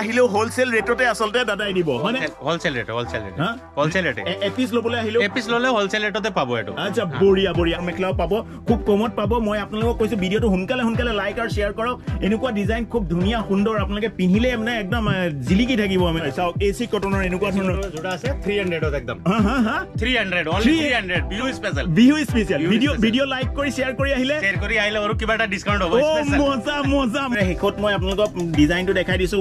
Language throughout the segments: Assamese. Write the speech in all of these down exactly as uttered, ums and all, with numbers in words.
আহিলেও হোলসেল রেটতে আসলতে দাদাই দিব মানে wholesale rate wholesale rate wholesale rate a piece লবলে আহিলেও এপিস ললে হোলসেল রেটতে পাবো এটো আচ্ছা বড়িয়া বড়িয়া মেখলাও পাবো খুব কমত পাবো মই আপোনালোকক কৈছো ভিডিওটো হুনকালে হুনকালে লাইক আর শেয়ার কৰক এনেকুৱা ডিজাইন খুব ধুনিয়া সুন্দৰ আপোনালোকে পিন্ধিলে মানে একদম জিলিকি থাকিব আমি চাও এসি কটনৰ এনেকুৱা ধৰণৰ জোড়া আছে three hundred ত একদম হা হা হা three hundred only three hundred view special view special video video like কৰি শেয়াৰ কৰি আহিলে শেয়াৰ কৰি আহিলে আৰু কিবাটা ডিসকাউন্ট হ'ব স্পেশাল ও মজা মজা হেকত মই আপোনালোকক ডিজাইন তো দেখাই দিছো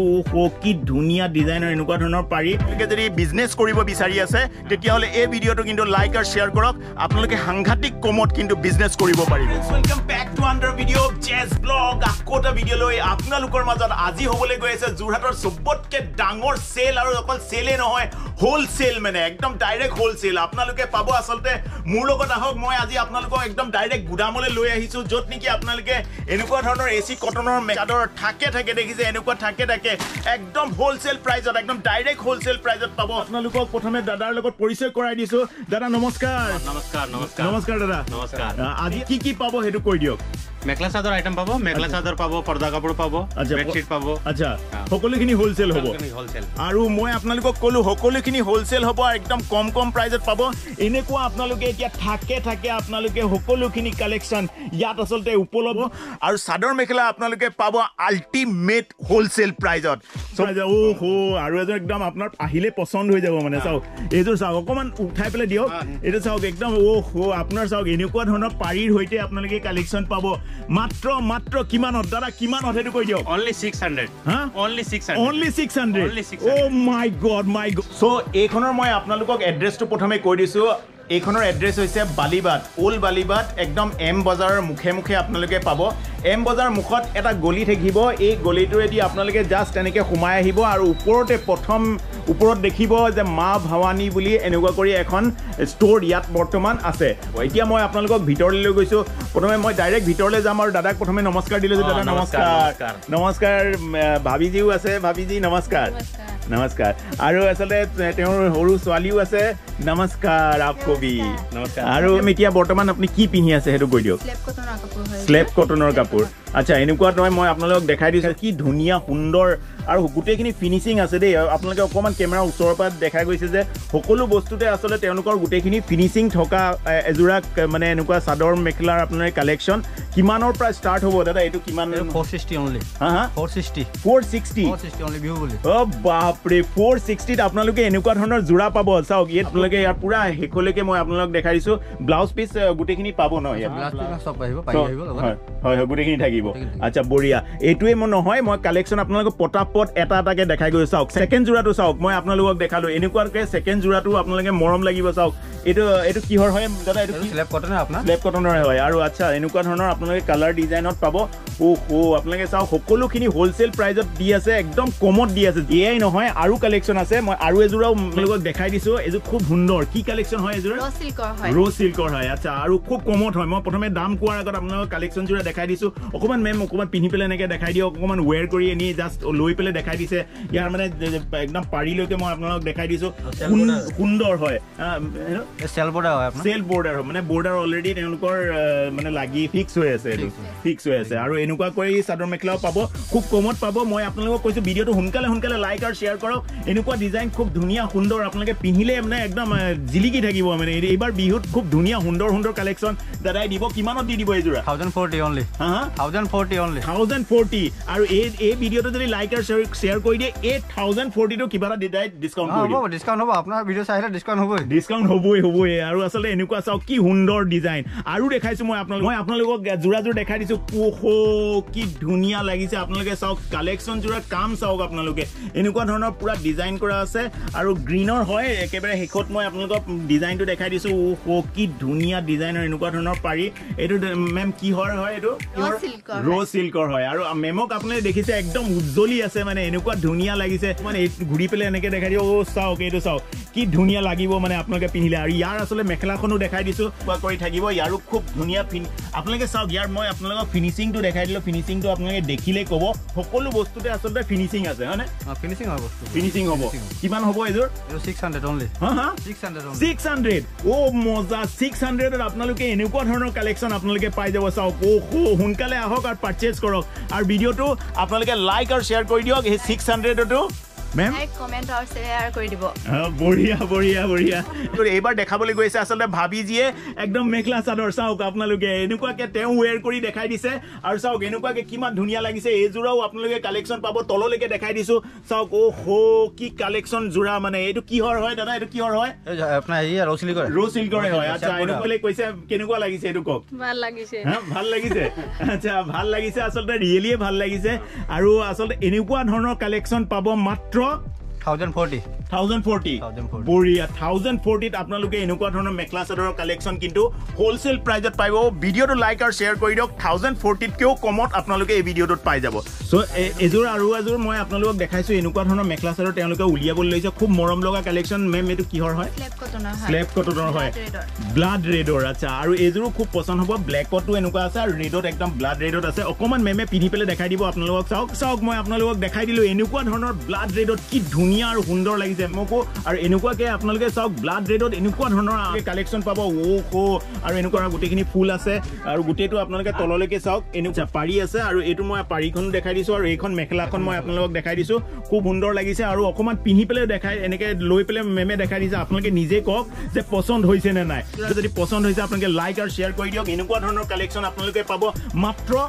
কি ধুনিয়া ডিজাইনার এনেকুৱা ধৰণৰ পাৰি আপোনালোকে যদি বিজনেস কৰিব বিচাৰি আছে তেতিয়া হলে এই ভিডিওটো কিন্তু লাইক আৰু শেয়াৰ কৰক আপোনালোকে সাংঘাতিক কমত কিন্তু বিজনেস কৰিব পাৰিব welcome back to under video জেজ ব্লগ আকোটা ভিডিও লৈ আপোনালোকৰ মাজত আজি হ'বলৈ গৈ আছে জুৰহাটৰ সবতকে ডাঙৰ সেল আৰু অকল সেলে নহয় হোলসেল মানে একদম ডাইৰেক্ট হোলসেল আপোনালোকে পাব আসলতে মোৰ লগত আহক মই আজি আপোনালোকক একদম ডাইৰেক্ট গুদামলৈ লৈ আহিছো যত নেকি আপোনালোকে এনেকুৱা ধৰণৰ এসি কটনৰ মেকাডৰ থাকে থাকে দেখিছে এনেকুৱা থাকে থাকে একদম হোলসেল প্ৰাইজত একদম ডাইৰেক্ট হোলসেল প্ৰাইজত পাবো আপোনালোকক প্ৰথমে দাদাৰ লগত পৰিচয় কৰাই দিছো দাদা নমস্কাৰ নমস্কাৰ নমস্কাৰ নমস্কাৰ দাদা নমস্কাৰ আজি কি কি পাবো হেতু কৈ দিওক মেখলা চাদৰ আইটেম পাবো মেখলা চাদৰ পাবো পৰ্দা কাপড় পাবো বেডশিট পাবো আচ্ছা সকলোখিনি হোলসেল হ'ব আৰু মই আপোনালোকক কলো সকলোখিনি হোলসেল হ'ব একদম কম কম প্রাইজত পাবো এনেকুৱা আপোনালোকে এতিয়া থাকে থাকে আপোনালোকে সকলোখিনি কালেকশন ইয়াত আসলতে উপলব্ধ আৰু চাদৰ মেখলা আপোনালোকে পাবো আল্টিমেট হোলসেল প্ৰাইজত সমাজে ও হো আৰু এজন একদম আপোনাৰ আহিলে পছন্দ হৈ যাব মানে চাও এজো চাও অকমান উঠাই পেলে দিও এটা চাও একদম ও হো আপোনাৰ চাও এনেকুৱা ধৰণৰ পাৰিৰ হৈতে আপোনালোকে কালেকশন পাবো মাত্র মাত্র কিমানত দাদা কিমানত হেতু কই দিও অনলি six hundred হ্যাঁ only six hundred only six hundred only six hundred oh my god my god so এইখনৰ মই আপোনালোকক এড্ৰেছটো প্ৰথমে কৈ দিছো এইখনৰ এড্ৰেছ হৈছে বালিবাট ওল্ড বালিবাট একদম এম বজাৰৰ মুখে মুখে আপোনালোকে পাব এম বজাৰ মুখত এটা গলি থাকিব এই গলিটোৰেদি আপোনালোকে জাস্ট এনেকৈ সোমাই আহিব আৰু ওপৰতে প্ৰথম ওপৰত দেখিব যে মা ভৱানী বুলি এনেকুৱা কৰি এখন ষ্ট'ৰ ইয়াত বৰ্তমান আছে এতিয়া মই আপোনালোকক ভিতৰলৈ লৈ গৈছো প্ৰথমে মই ডাইৰেক্ট ভিতৰলৈ যাম আৰু দাদাক প্ৰথমে নমস্কাৰ দিলো দাদা নমস্কাৰ নমস্কাৰ ভাবিজিও আছে ভাবিজি নমস্কাৰ নমস্কাৰ আৰু আসলে তেওঁৰ সৰু ছোৱালীও আছে নমস্কাৰ আপকো বি নমস্কাৰ আৰু এতিয়া বৰ্তমান আপুনি কি পিন্ধি আছে হেতু কৈ দিও স্লেপ কটনৰ কাপোৰ হয় স্লেপ কটনৰ কাপোৰ আচ্ছা এনেকুৱা নহয় মই আপোনালোকক দেখাই দিছো কি ধুনিয়া সুন্দৰ আৰু গুটেখিনি ফিনিশিং আছে দেই আপোনালোকে অকমান কেমেৰা ওচৰৰ পৰা দেখা গৈছে যে সকলো বস্তুতে আসলে তেওঁলোকৰ গুটেখিনি ফিনিশিং থকা এজোৰা মানে এনেকুৱা চাদৰ মেখলাৰ আপোনাৰ কালেকশন কিমানৰ পৰা স্টার্ট হ'ব দাদা এটো কিমান four sixty only হ্যাঁ হ্যাঁ four sixty four sixty four sixty only view বলি ও বাপ রে four sixty ত আপোনালোকে এনেকুৱা ধৰণৰ জোড়া পাব চাওক ইয়াত আপোনালোকে ইয়াৰ পুৰা হেকলেকে মই আপোনালোকক দেখাই দিছো ব্লাউজ পিস গুটেখিনি পাব ন ইয়াত ব্লাউজ পিস সব পাইব পাইব হয় হয় গুটেখিনি থাকিব আচ্ছা বড়িয়া এটোৱে মই নহয় মই কালেকশন আপোনালোকক পটাপট এটা এটাকে দেখাই গৈ চাওক সেকেন্ড জোড়াটো চাওক মই আপোনালোকক দেখালো এনেকুৱাকে সেকেন্ড জোড়াটো আপোনালোকে মৰম লাগিব চাওক এটো এটো কিহৰ হয় দাদা এটো স্লেপ কটনৰ আপোনাৰ স্লেপ কটনৰ হয় আৰু আচ্ছা এনেকুৱা ধৰণৰ আপোনালোকে কালাৰ ডিজাইনত পাব ও হো আপোনালোকে চাও সকলোখিনি হোলসেল প্ৰাইজত দি আছে একদম কমত দি আছে এয়াই নহয় আৰু কালেকশন আছে মই আৰু এজোৰাও আপোনালোকক দেখাই দিছো এজো খুব সুন্দৰ কি কালেকশন হয় এজোৰা ৰ সিল্কৰ হয় ৰ সিল্কৰ হয় আচ্ছা আৰু খুব কমত হয় মই প্ৰথমে দাম কোৱাৰ আগত আপোনালোকক কালেকশন জোৰা দেখাই দিছো অকমান মেম অকমান পিনি পেলে এনেকৈ দেখাই দিও অকমান ওয়্যার কৰি এনি জাস্ট লৈ পেলে দেখাই দিছে ইয়াৰ মানে একদম পাৰিলৈকে মই আপোনালোকক দেখাই দিছো সুন্দৰ হয় সেল বৰ্ডাৰ হয় আপোনাৰ সেল বৰ্ডাৰ মানে বৰ্ডাৰ অলৰেডি তেওঁলোকৰ মানে লাগি ফিক্স হৈ আছে ফিক্স হৈ আছে আৰু এনেকুৱা কৰি চাদৰ মেখলাও পাব খুব কমত পাব মই আপোনালোকক কৈছো ভিডিওটো হুনকালে হুনকালে লাইক আৰু শেয়াৰ কৰক এনেকুৱা ডিজাইন খুব ধুনিয়া সুন্দৰ আপোনালোকে পিন্ধিলে মানে একদম জিলিকি থাকিব মানে এইবাৰ বিহুত খুব ধুনিয়া সুন্দৰ সুন্দৰ কালেকশন দাদাই দিব কিমানত দি দিব এইজোৰা one thousand forty only হ্যাঁ one thousand forty only one thousand forty আৰু এই এই ভিডিওটো যদি লাইক আৰু শেয়াৰ কৰি দিয়ে eight thousand forty টো কিবা এটা ডিসকাউন্ট কৰি দিব ডিসকাউন্ট হ'ব আপোনাৰ ভিডিও চাইলে ডিসকাউন্ট হ'ব ডিসকাউন্ট হ'ব হবই আৰু আসলে এনেকুৱা চাও কি সুন্দৰ ডিজাইন আৰু দেখাইছো মই আপোনালোক মই আপোনালোকক জোড়া জোড়া দেখাই দিছো ওহো কি ধুনিয়া লাগিছে আপোনালোকে চাওক কালেকশন জোড়া কাম চাওক আপোনালোকে এনেকুৱা ধৰণৰ পুৰা ডিজাইন কৰা আছে আৰু গ্ৰীনৰ হয় একেবাৰে হেকত মই আপোনালোকক ডিজাইনটো দেখাই দিছো ওহো কি ধুনিয়া ডিজাইনৰ এনেকুৱা ধৰণৰ পাৰি এটো মেম কি হয় হয় এটো ৰ সিল্কৰ হয় আৰু মেমক আপোনালোকে দেখিছে একদম উজ্জ্বলি আছে মানে এনেকুৱা ধুনিয়া লাগিছে মানে ঘুৰি পেলে এনেকৈ দেখাই দিও ও চাওক এটো চাওক কি ধুনিয়া লাগিব মানে আপোনালোকে পিন্ধিলে আৰু ইয়াৰ আসলে মেখলাখনো দেখাই দিছো বা কৰি থাকিব ইয়াৰো খুব ধুনিয়া পিন আপোনালোকে চাওক ইয়াৰ মই আপোনালোকক ফিনিশিংটো দেখাই দেখাই দিলো ফিনিশিংটো আপোনাকে দেখিলে কব সকলো বস্তুতে আসলে ফিনিশিং আছে হনে ফিনিশিং হয় বস্তু ফিনিশিং হবো কিমান হবো এজোর six hundred only হ্যাঁ হ্যাঁ six hundred only six hundred ও মজা six hundred এর আপোনালোকে এনেকুৱা ধৰণৰ কালেকচন আপোনালোকে পাই যাব চাও ওহো হুনকালে আহক আৰু পাৰচেজ কৰক আৰু ভিডিওটো আপোনালোকে লাইক আৰু শেয়াৰ কৰি দিওক এই six hundred টো Ma'am, like, comment or share kori dibo. Ah, boria, boria, boria. So, ebar dekha bole goise asalde bhabi jiye ekdom Mekhela Sador saok apnaloge enukwa ke teu wear kori dekhai dise aru saok enukwa ke kiman dhuniya lagise ei jurao apnaloge collection pabo tololeke dekhai disu saok oh ho ki collection jura mane etu ki hor hoy dada etu ki hor hoy apna ei aro silk kore aro silk kore hoy acha enukole koise kenukwa lagise etu kok bhal lagise ha bhal lagise acha bhal lagise asalde really bhal lagise aru asalde enukwa dhornor collection pabo matro one thousand forty one thousand forty Boria one thousand forty আপোনালোকে এনেকুৱা ধৰণৰ মেখলা চাদৰৰ কালেকচন কিন্তু হোলসেল প্ৰাইজত পাইব ভিডিওটো লাইক আৰু শেয়াৰ কৰি দিওক one thousand forty কেও কমত আপোনালোকে এই ভিডিওটোত পাই যাব সো এজোৰ আৰু এজোৰ মই আপোনালোকক দেখাইছো এনেকুৱা ধৰণৰ মেখলা চাদৰ তেওঁলোকে উলিয়াবলৈ লৈছে খুব মৰম লগা কালেকচন মেম এটো কিহৰ হয় স্লেপ কটনৰ হয় স্লেপ কটনৰ হয় ব্লাড ৰেডৰ আচ্ছা আৰু এজোৰ খুব পছন্দ হ'ব ব্ল্যাকটো এনেকুৱা আছে আৰু ৰেডত একদম ব্লাড ৰেডত আছে অকমান মেমে পিনি পেলে দেখাই দিব আপোনালোকক চাওক চাওক মই আপোনালোকক দেখাই দিলো এনেকুৱা ধৰণৰ ব্লাড ৰেডত কি ধুনিয়া আৰু সুন্দৰ লাগি Moko or Enuquake, Apnalke, South, Blood Red, Enuquan Honora, collection Papa, Woko, or Enuka, Gutini, Fulase, or Guteto, Apnalka, Tololeke, South, Enuka, Pariasa, or Etuma, Paricon, Decadis, or Econ, Mekalakon, Apnalok, Decadiso, Kubundor Lagisa, or Okoman, Pinipel, Decad, and Loipel, Meme, Decadis, Apnalke, Nizeko, the Poson Hoisen and I. The Poson is Apnalke, like or share Koyo, Enuquan Honor collection, Apnalke, Pabo, Matro.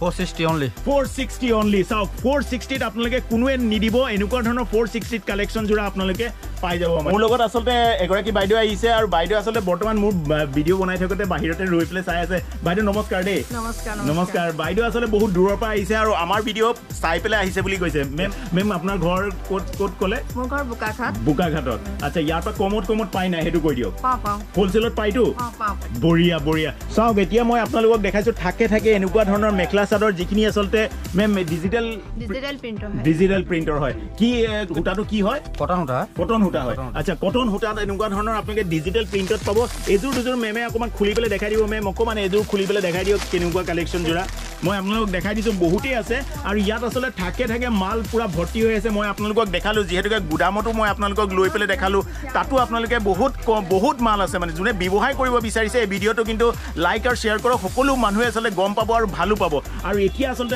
four sixty only four sixty only so four sixty আপোনালোকে কোনোৱে নিদিব এনেকুৱা ধৰণৰ four sixty কালেকচন জুৰা আপোনালোকে পাই যাব মোৰ লগত আসলে এগৰাকী বাইদেউ আহিছে আৰু বাইদেউ আসলে বৰ্তমান মোৰ ভিডিও বনাই থাকতে বাহিৰতে ৰৈ প্লে চাই আছে বাইদেউ নমস্কাৰ দে নমস্কাৰ নমস্কাৰ বাইদেউ আসলে বহুত দূৰৰ পৰা আহিছে আৰু আমাৰ ভিডিও চাই পেলাই আহিছে বুলি কৈছে মেম মেম আপোনাৰ ঘৰ কোট কোট ক'লে মোৰ ঘৰ বুকাঘাট বুকাঘাটত আচ্ছা ইয়াৰ পৰা কমত কমত পাই না হেতু কৈ দিও পাও পাও হোলসেলত পাইটো পাও পাও বৰিয়া বৰিয়া চাওক এতিয়া মই আপোনালোকক দেখাইছো ঠাকে ঠাকে এনেকুৱা ধৰণৰ মেখলা চাদৰ যিখিনি আসলে মেম ডিজিটাল ডিজিটাল প্ৰিন্টাৰ হয় ডিজিটাল প্ৰিন্টাৰ হয় কি গুটাটো কি হয় কটন হুটা কটন হুটা হয় আচ্ছা কটন হুটা এনেকুৱা ধৰণৰ আপোনাকে ডিজিটাল প্ৰিন্টত পাব এজুৰ দুজুৰ মেমে অকমান খুলি পেলে দেখাই দিব মেম অকমান এজুৰ খুলি পেলে দেখাই দিও কেনেকুৱা কালেকচন জোৰা মই আপোনালোক দেখাই দিছো বহুতই আছে আৰু ইয়াত আসলে ঠাকে ঠাকে মাল পুৰা ভৰ্তি হৈ আছে মই আপোনালোকক দেখালো যেহেতুকে গুদামটো মই আপোনালোকক লৈ পেলে দেখালো তাতো আপোনালোকে বহুত বহুত মাল আছে মানে জুনে ব্যৱহাৰ কৰিব বিচাৰিছে এই ভিডিওটো কিন্তু লাইক আৰু শেয়াৰ কৰক সকলো মানুহে আসলে গম পাব আৰু ভালো পাব আৰু এতিয়া আসলে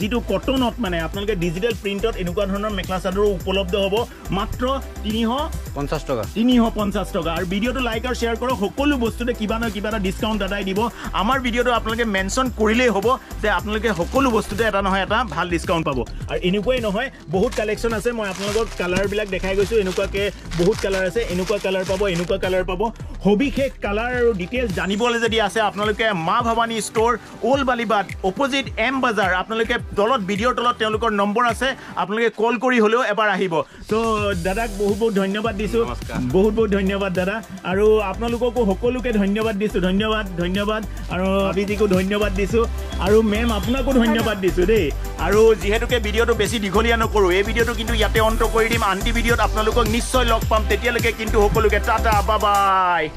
যেটো কটনত মানে আপোনালোকে ডিজিটাল প্ৰিন্টত এনেকুৱা ধৰণৰ মেখলা চাদৰ উপলব্ধ হ'ব মাত্ৰ three fifty টকা three fifty টকা আৰু ভিডিওটো লাইক আৰু শেয়াৰ কৰক সকলো বস্তুতে কিবা না কিবা এটা ডিসকাউন্ট আদাই দিব আমাৰ ভিডিওটো আপোনালোকে মেনশন কৰিলেই হ'ব তে আপোনালোকে সকলো বস্তুতে এটা নহয় এটা ভাল ডিসকাউন্ট পাব আৰু এনেকুৱাই নহয় বহুত কালেকচন আছে মই আপোনালোকক কালাৰ বিলাক দেখাই গৈছো এনেকুৱাকে বহুত কালাৰ আছে এনেকুৱা কালাৰ পাব এনেকুৱা কালাৰ পাব হবিখেক কালাৰ আৰু ডিটেইলস জানিবলৈ যদি আছে আপোনালোকে Maa Bhawani store old Balibat opposite M বাজাৰ আপোনালোকে দলত ভিডিও তলত তেওঁলোকৰ নম্বৰ আছে আপোনালোকে কল কৰি হলেও এবাৰ আহিব তো দাদাক বহুত বহুত ধন্যবাদ দিছো বহুত বহুত ধন্যবাদ দাদা আৰু আপোনালোকক সকলোকে ধন্যবাদ দিছো ধন্যবাদ ধন্যবাদ আৰু আবিদিকো ধন্যবাদ দিছো আৰু মেম আপোনাকো ধন্যবাদ দিছো দেই আৰু যেহেতুকে ভিডিওটো বেছি দীঘলীয়া নকৰো এই ভিডিওটো কিন্তু ইয়াতে অন্ত কৰি দিম আনটি ভিডিওত আপোনালোকক নিশ্চয় লগ পাম তেতিয়ালৈকে কিন্তু সকলোকে টাটা বাই বাই